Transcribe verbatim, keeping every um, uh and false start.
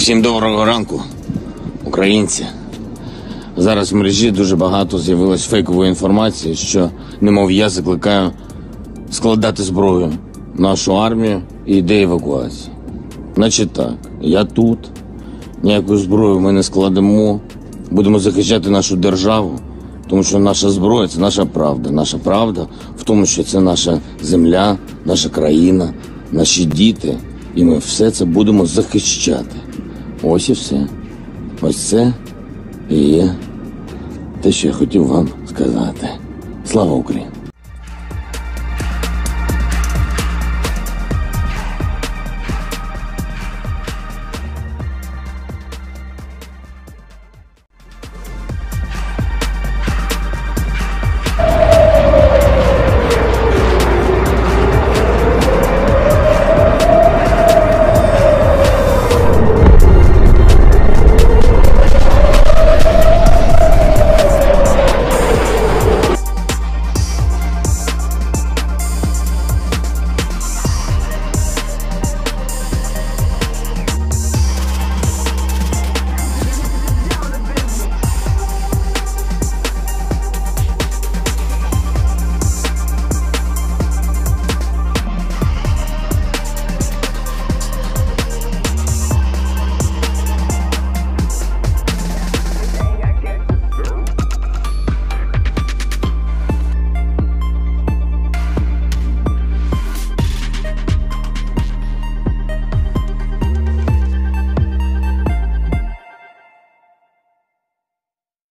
Всім доброго ранку, українці. Зараз в мережі дуже багато з'явилось фейкової інформації, що, немов я закликаю складати зброю нашу армію і йде евакуація. Значить так, я тут, ніяку зброю ми не складемо, будемо захищати нашу державу, тому що наша зброя – це наша правда. Наша правда в тому, що це наша земля, наша країна, наші діти, і ми все це будемо захищати. Ось і все. Ось це і є те, що я хотів вам сказати. Слава Україні!